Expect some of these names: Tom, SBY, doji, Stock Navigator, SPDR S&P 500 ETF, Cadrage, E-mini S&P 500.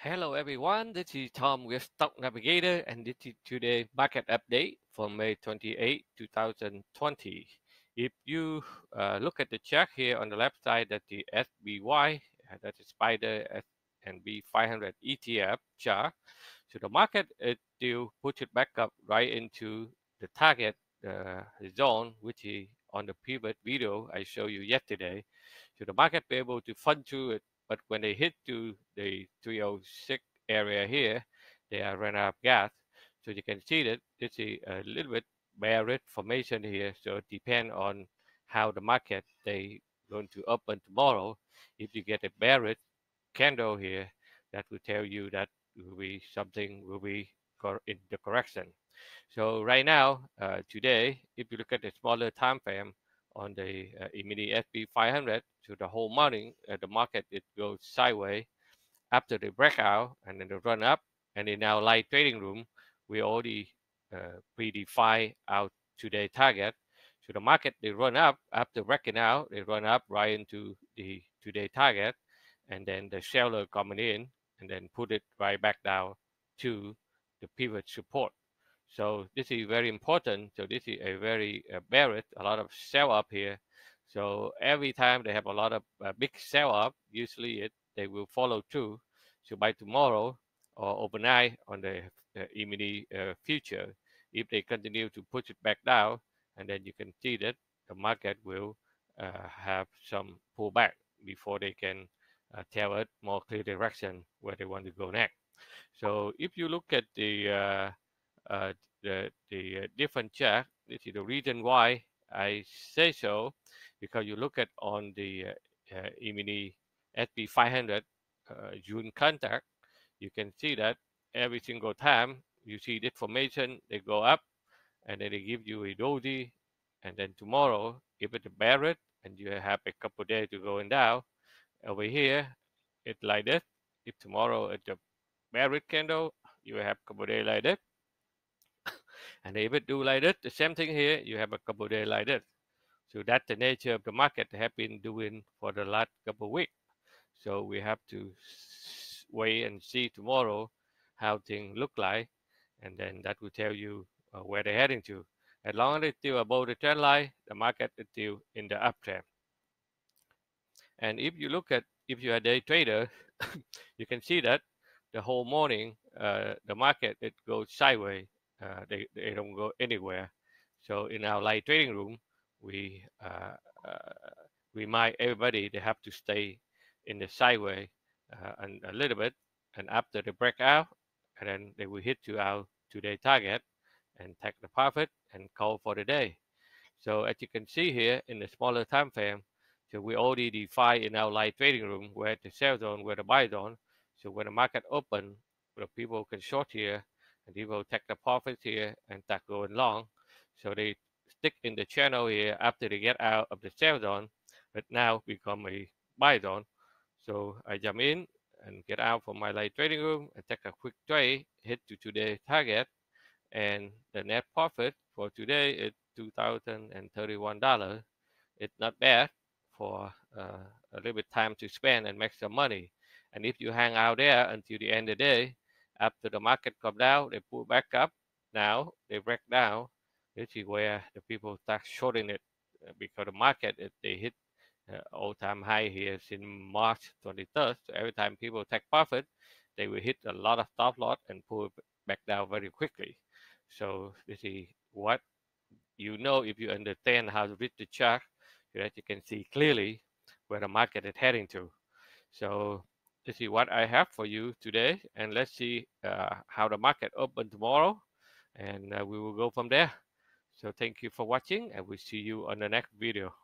Hello everyone, this is Tom with Stock Navigator and this is today's market update for May 28, 2020. If you look at the chart here on the left side, that's the SBY, that's the SPDR S&P 500 ETF chart. So the market is still pushed back up right into the target zone, which is on the pivot video I showed you yesterday. So the market be able to fund through it. But when they hit to the 306 area here, they are running out of gas. So you can see that it's a little bit bearish formation here. So it depends on how the market they going to open tomorrow. If you get a bearish candle here, that will tell you that something will be in the correction. So right now, today, if you look at the smaller time frame, on the E-mini S&P 500, so the whole morning the market it goes sideways after the breakout and then the run up, and in our live trading room we already predefined our today target. So the market they run up after breaking out, they run up right into the today target, and then the seller coming in and then put it right back down to the pivot support. So this is very important. So this is a very bearish, a lot of sell up here. So every time they have a lot of big sell up, usually they will follow through. So by tomorrow or overnight on the E-mini future, if they continue to push it back down, and then you can see that the market will have some pullback before they can tell it more clear direction where they want to go next. So if you look at the different chart, this is the reason why I say so, because you look at on the E-mini S&P 500 June contract, you can see that every single time you see this formation, they go up and then they give you a doji, and then tomorrow if it's bearish and you have a couple of days to go and down over here, it's like this. If tomorrow it's a bearish candle, you have a couple of days like this. And if it do like this, the same thing here, you have a couple of days like this. So that's the nature of the market have been doing for the last couple of weeks. So we have to wait and see tomorrow how things look like, and then that will tell you where they're heading to. As long as it's still above the trend line, the market is still in the uptrend. And if you look at, if you're a day trader, you can see that the whole morning the market it goes sideways. They don't go anywhere. So in our live trading room, we remind everybody they have to stay in the sideways and a little bit, and after the breakout, and then they will hit to our today target and take the profit and call for the day. So as you can see here in the smaller time frame, so we already define in our live trading room where the sell zone, where the buy zone. So when the market open, the people can short here. And they will take the profits here and start going long. So they stick in the channel here after they get out of the sell zone, but now become a buy zone. So I jump in and get out from my live trading room and take a quick trade, hit to today's target. And the net profit for today is $2,031. It's not bad for a little bit time to spend and make some money. And if you hang out there until the end of the day, after the market come down, they pull back up. Now they break down. This is where the people start shorting it, because the market they hit all-time high here since March 23rd. So every time people take profit, they will hit a lot of stop loss and pull back down very quickly. So this is what you know if you understand how to read the chart, so that you can see clearly where the market is heading to. So this is what I have for you today, and let's see how the market opens tomorrow, and we will go from there. So thank you for watching, and we'll see you on the next video.